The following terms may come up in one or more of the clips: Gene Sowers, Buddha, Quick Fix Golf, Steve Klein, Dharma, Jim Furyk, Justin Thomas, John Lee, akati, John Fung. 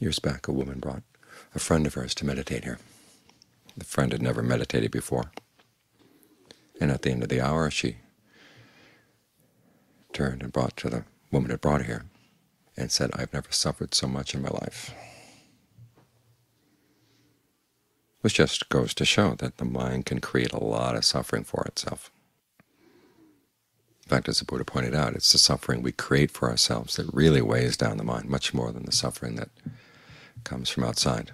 Years back, a woman brought a friend of hers to meditate here. The friend had never meditated before. And at the end of the hour, she turned and brought to the woman who brought her here and said, "I've never suffered so much in my life." Which just goes to show that the mind can create a lot of suffering for itself. In fact, as the Buddha pointed out, it's the suffering we create for ourselves that really weighs down the mind, much more than the suffering that comes from outside.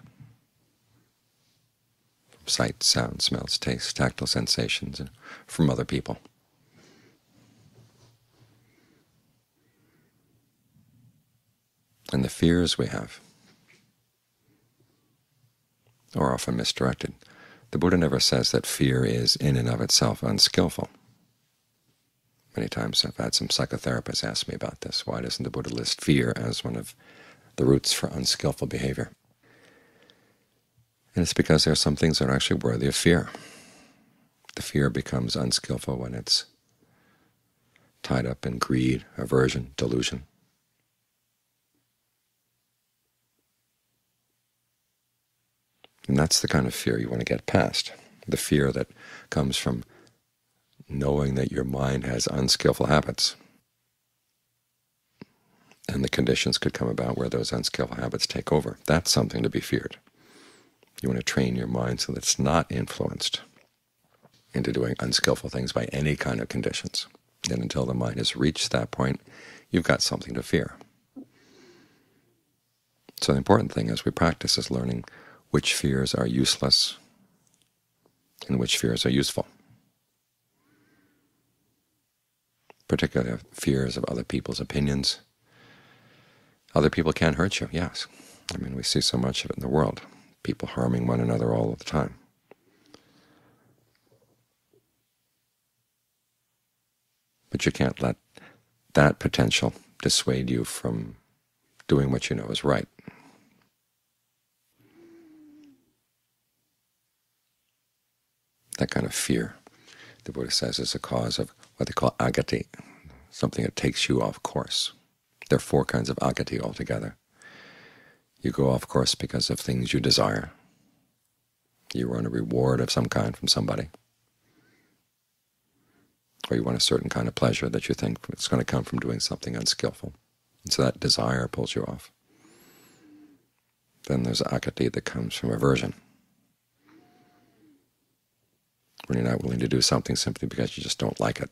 From sight, sound, smells, taste, tactile sensations, and from other people. And the fears we have are often misdirected. The Buddha never says that fear is in and of itself unskillful. Many times I've had some psychotherapists ask me about this. Why doesn't the Buddha list fear as one of the roots for unskillful behavior? And it's because there are some things that are actually worthy of fear. The fear becomes unskillful when it's tied up in greed, aversion, delusion. And that's the kind of fear you want to get past, the fear that comes from knowing that your mind has unskillful habits. And the conditions could come about where those unskillful habits take over. That's something to be feared. You want to train your mind so that it's not influenced into doing unskillful things by any kind of conditions. And until the mind has reached that point, you've got something to fear. So the important thing as we practice is learning which fears are useless and which fears are useful. Particularly fears of other people's opinions. Other people can hurt you, yes. I mean, we see so much of it in the world, people harming one another all of the time. But you can't let that potential dissuade you from doing what you know is right. That kind of fear, the Buddha says, is a cause of what they call akati, something that takes you off course. There are four kinds of akati altogether. You go off course because of things you desire. You want a reward of some kind from somebody, or you want a certain kind of pleasure that you think it's going to come from doing something unskillful. And so that desire pulls you off. Then there's akati that comes from aversion, when you're not willing to do something simply because you just don't like it.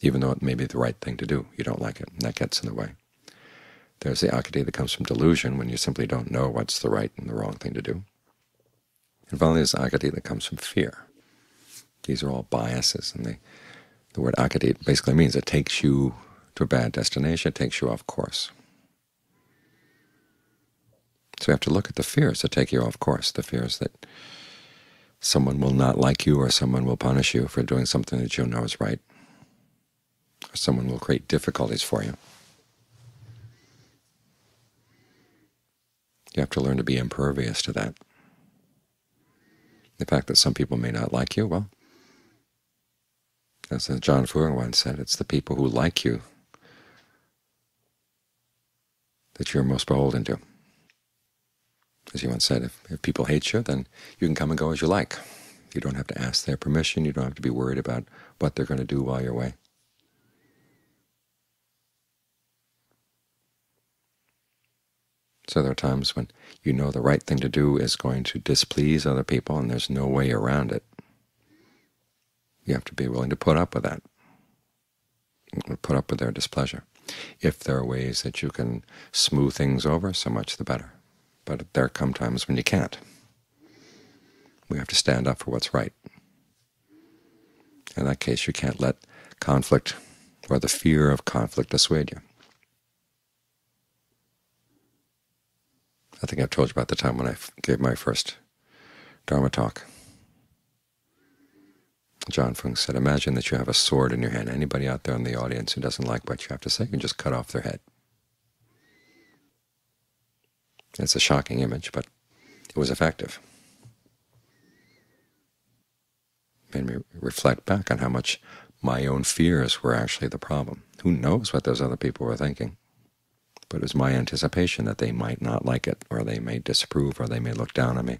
Even though it may be the right thing to do, you don't like it, and that gets in the way. There's the akati that comes from delusion, when you simply don't know what's the right and the wrong thing to do. And finally, there's akati that comes from fear. These are all biases, and the word akati basically means it takes you to a bad destination, it takes you off course. So we have to look at the fears that take you off course, the fears that someone will not like you, or someone will punish you for doing something that you know is right, or someone will create difficulties for you. You have to learn to be impervious to that. The fact that some people may not like you, well, as John Fung once said, it's the people who like you that you're most beholden to. As he once said, if people hate you, then you can come and go as you like. You don't have to ask their permission, you don't have to be worried about what they're going to do while you're away. So there are times when you know the right thing to do is going to displease other people, and there's no way around it. You have to be willing to put up with that, put up with their displeasure. If there are ways that you can smooth things over, so much the better. But there come times when you can't. We have to stand up for what's right. In that case, you can't let conflict or the fear of conflict dissuade you. I think I've told you about the time when I gave my first Dharma talk. John Fung said, "Imagine that you have a sword in your hand. Anybody out there in the audience who doesn't like what you have to say, you can just cut off their head." It's a shocking image, but it was effective. It made me reflect back on how much my own fears were actually the problem. Who knows what those other people were thinking? but it was my anticipation that they might not like it, or they may disapprove, or they may look down on me,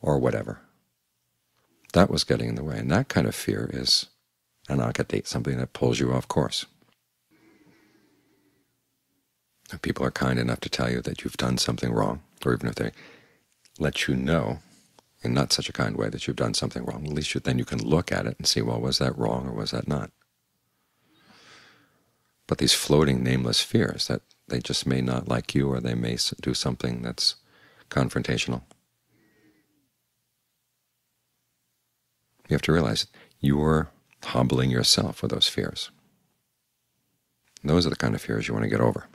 or whatever. That was getting in the way, and that kind of fear is an akati, something that pulls you off course. If people are kind enough to tell you that you've done something wrong, or even if they let you know in not such a kind way that you've done something wrong, at least then you can look at it and see, well, was that wrong or was that not? But these floating, nameless fears that they just may not like you, or they may do something that's confrontational. You have to realize you're hobbling yourself with those fears. And those are the kind of fears you want to get over.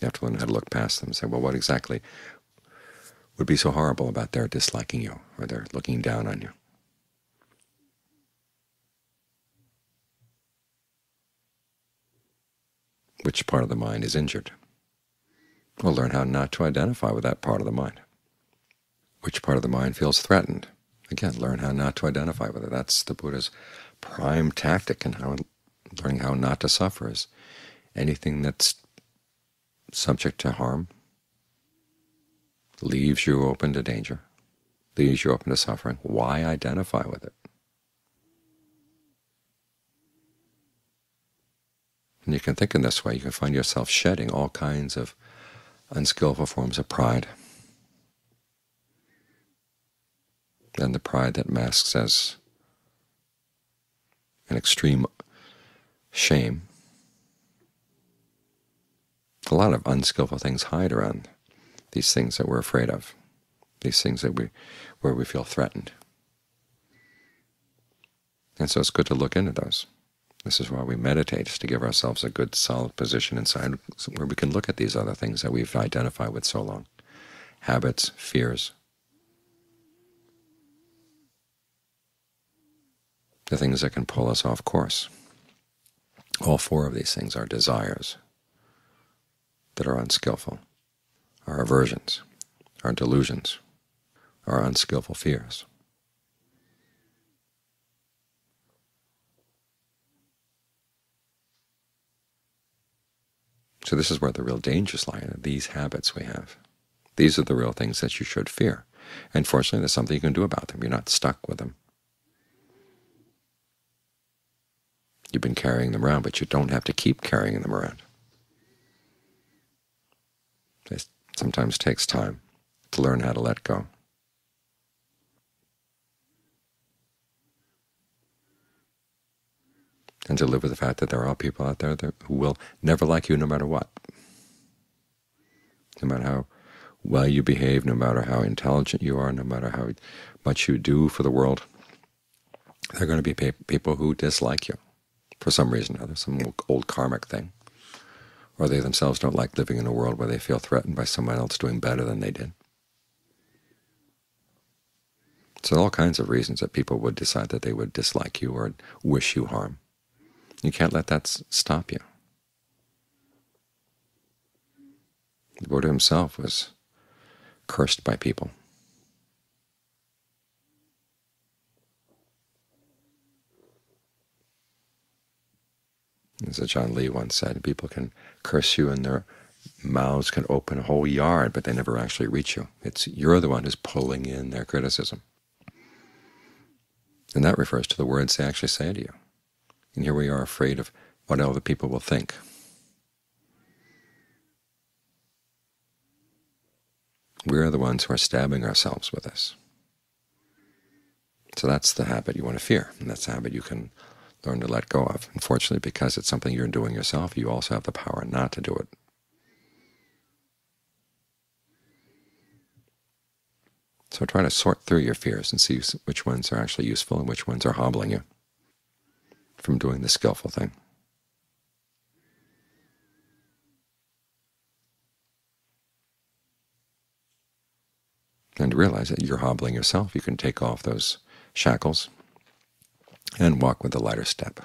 You have to learn how to look past them and say, well, what exactly would be so horrible about their disliking you or their looking down on you? Which part of the mind is injured? We'll learn how not to identify with that part of the mind. Which part of the mind feels threatened? Again, learn how not to identify with it. That's the Buddha's prime tactic in learning how not to suffer, is anything that's subject to harm leaves you open to danger, leaves you open to suffering. Why identify with it? And you can think in this way. You can find yourself shedding all kinds of unskillful forms of pride, and the pride that masks as an extreme shame. A lot of unskillful things hide around these things that we're afraid of, these things that where we feel threatened. And so it's good to look into those. This is why we meditate, is to give ourselves a good, solid position inside where we can look at these other things that we've identified with so long, habits, fears, the things that can pull us off course. All four of these things are desires that are unskillful, our aversions, our delusions, our unskillful fears. So this is where the real dangers lie, in these habits we have. These are the real things that you should fear. And fortunately, there's something you can do about them. You're not stuck with them. You've been carrying them around, but you don't have to keep carrying them around. It sometimes takes time to learn how to let go. And to live with the fact that there are people out there who will never like you no matter what. No matter how well you behave, no matter how intelligent you are, no matter how much you do for the world, there are going to be people who dislike you for some reason or other, some old karmic thing. Or they themselves don't like living in a world where they feel threatened by someone else doing better than they did. So there are all kinds of reasons that people would decide that they would dislike you or wish you harm. You can't let that stop you. The Buddha himself was cursed by people. As John Lee once said, people can curse you and their mouths can open a whole yard, but they never actually reach you. It's you're the one who's pulling in their criticism. And that refers to the words they actually say to you. And here we are afraid of what other people will think. We're the ones who are stabbing ourselves with this. So that's the habit you want to fear, and that's the habit you can learn to let go of. Unfortunately, because it's something you're doing yourself, you also have the power not to do it. So try to sort through your fears and see which ones are actually useful and which ones are hobbling you from doing the skillful thing. And realize that you're hobbling yourself. You can take off those shackles and walk with a lighter step.